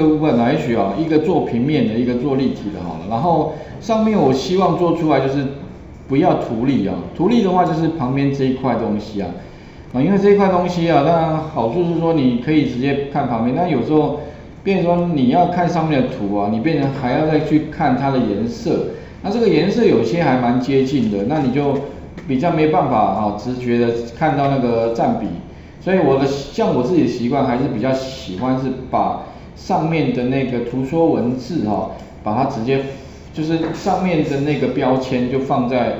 这个部分来许啊，一个做平面的，一个做立体的好了。然后上面我希望做出来就是不要图例啊，图例的话就是旁边这一块东西啊，因为这一块东西啊，当然好处是说你可以直接看旁边，但有时候变成说你要看上面的图啊，你变成还要再去看它的颜色，那这个颜色有些还蛮接近的，那你就比较没办法啊直觉的看到那个占比，所以像我自己的习惯还是比较喜欢是把上面的那个图说文字哈，把它直接就是上面的那个标签就放在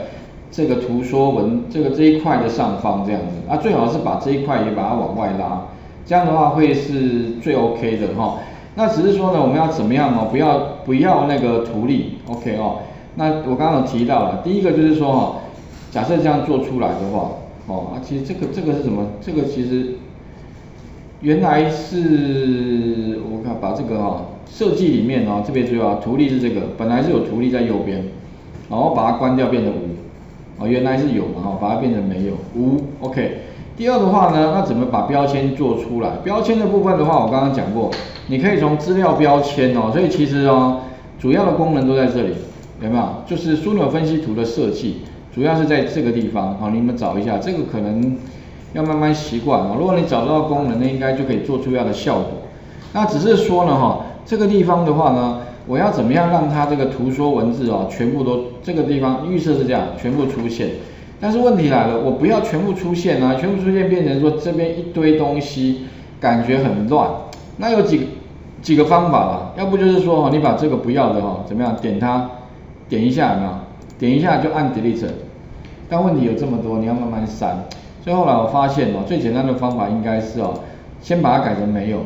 这个图说文这一块的上方这样子啊，最好是把这一块也把它往外拉，这样的话会是最 OK 的哈。那只是说呢，我们要怎么样哦？不要那个图例 ，OK 哦。那我刚刚有提到了，第一个就是说哈。假设这样做出来的话，哦，其实这个是什么？这个其实原来是我看把这个哈设计里面哦，特别注意啊，图例是这个，本来是有图例在右边，然后把它关掉变成无，哦，原来是有嘛，哦，把它变成没有无 ，OK。第二的话呢，那怎么把标签做出来？标签的部分的话，我刚刚讲过，你可以从资料标签哦，所以其实哦，主要的功能都在这里，有没有？就是枢纽分析图的设计。主要是在这个地方，好，你们找一下，这个可能要慢慢习惯哦。如果你找到功能，那应该就可以做出要的效果。那只是说呢，哈，这个地方的话呢，我要怎么样让它这个图说文字哦，全部都这个地方预设是这样，全部出现。但是问题来了，我不要全部出现啊，全部出现变成说这边一堆东西，感觉很乱。那有几个方法啦，要不就是说哈，你把这个不要的哈，怎么样点它，点一下有没有？点一下就按 delete， 但问题有这么多，你要慢慢删。所以后来我发现哦，最简单的方法应该是哦，先把它改成没有。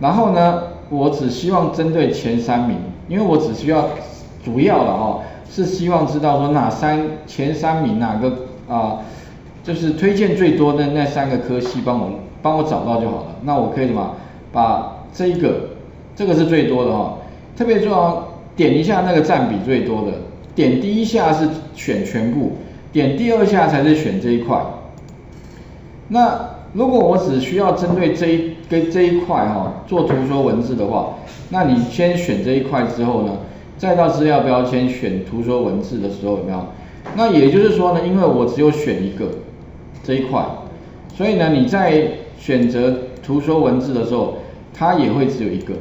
然后呢，我只希望针对前3名，因为我只需要主要了哦，是希望知道说前三名哪个啊，就是推荐最多的那3个科系，帮我找到就好了。那我可以什么？把这个是最多的哈，特别重要，点一下那个占比最多的。点第一下是选全部，点第二下才是选这一块。那如果我只需要针对这一块哈做图说文字的话，那你先选这一块之后呢，再到资料标签选图说文字的时候有没有？那也就是说呢，因为我只有选一个这一块，所以呢你在选择图说文字的时候，它也会只有一个。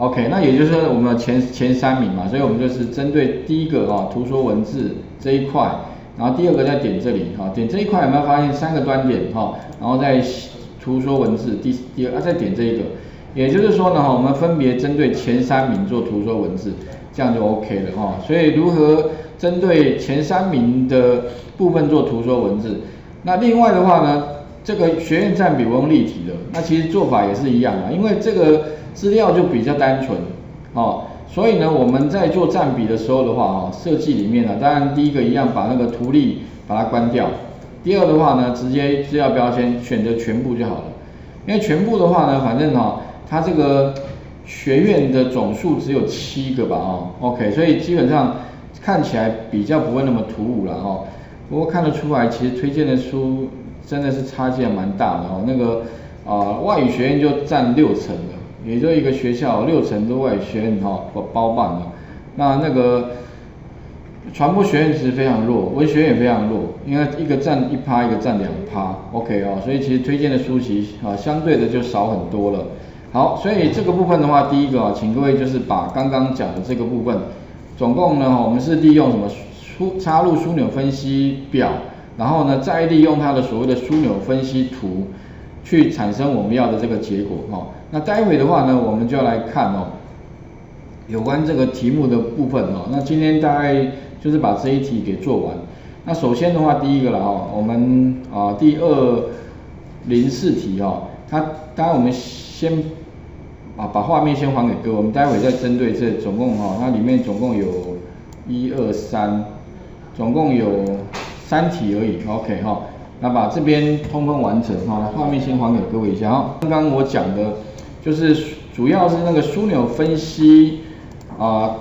OK， 那也就是我们的前3名嘛，所以我们就是针对第一个啊，图说文字这一块，然后第二个再点这里啊，点这一块有没有发现3个端点哈，然后再图说文字第二再点这一个，也就是说呢我们分别针对前3名做图说文字，这样就 OK 了哈。所以如何针对前3名的部分做图说文字？那另外的话呢，这个学院占比我用立体的，那其实做法也是一样啊，因为这个。资料就比较单纯，哦，所以呢，我们在做占比的时候的话，哦，设计里面呢，当然第一个一样把那个图例把它关掉，第二的话呢，直接资料标签选择全部就好了，因为全部的话呢，反正哦，它这个学院的总数只有7个吧，哦 ，OK， 所以基本上看起来比较不会那么突兀了哦，不过看得出来，其实推荐的书真的是差距还蛮大的哦，那个外语学院就占6成了。也就一个学校6成都外语学院哈包办了，那个传播学院其实非常弱，文学院也非常弱，因为一个占1%，一个占2% ，OK 哦，所以其实推荐的书籍啊相对的就少很多了。好，所以这个部分的话，第一个啊，请各位就是把刚刚讲的这个部分，总共呢我们是利用什么插入枢纽分析表，然后呢再利用它的所谓的枢纽分析图。去产生我们要的这个结果哈，那待会的话呢，我们就来看哦，有关这个题目的部分哦。那今天大概就是把这一题给做完。那首先的话，第一个了哈，我们啊第204题哦，它当然我们先啊把画面先还给各位，我们待会再针对这总共哈，它里面总共有1、2、3，总共有3题而已 ，OK 哈。那把这边通通完成哈，画面先还给各位一下哈。刚刚我讲的，就是主要是那个枢纽分析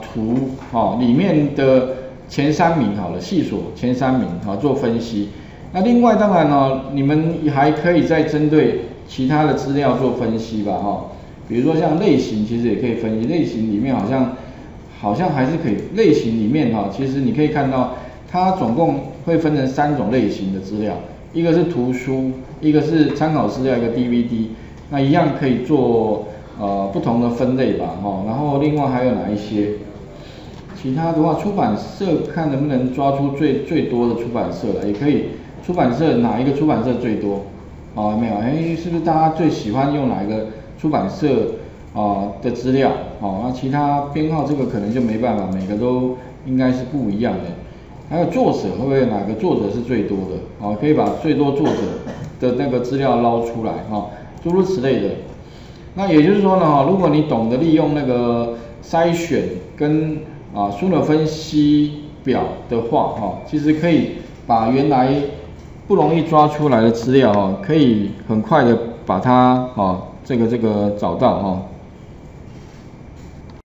图哈里面的前3名好了，系所前3名啊做分析。那另外当然呢，你们还可以再针对其他的资料做分析吧哈。比如说像类型，其实也可以分析，类型里面好像还是可以，类型里面哈，其实你可以看到它总共会分成3种类型的资料，一个是图书，一个是参考资料，一个 DVD， 那一样可以做不同的分类吧哈。然后另外还有哪一些？其他的话，出版社看能不能抓出最多的出版社了，也可以。出版社哪一个出版社最多？啊、没有，哎，是不是大家最喜欢用哪一个出版社的资料？哦，那其他编号这个可能就没办法，每个都应该是不一样的。还有作者会不会哪个作者是最多的？哦，可以把最多作者的那个资料捞出来哈，诸如此类的。那也就是说呢，哈，如果你懂得利用那个筛选跟枢纽分析表的话，哈，其实可以把原来不容易抓出来的资料，哈，可以很快的把它，哈，这个找到，哈。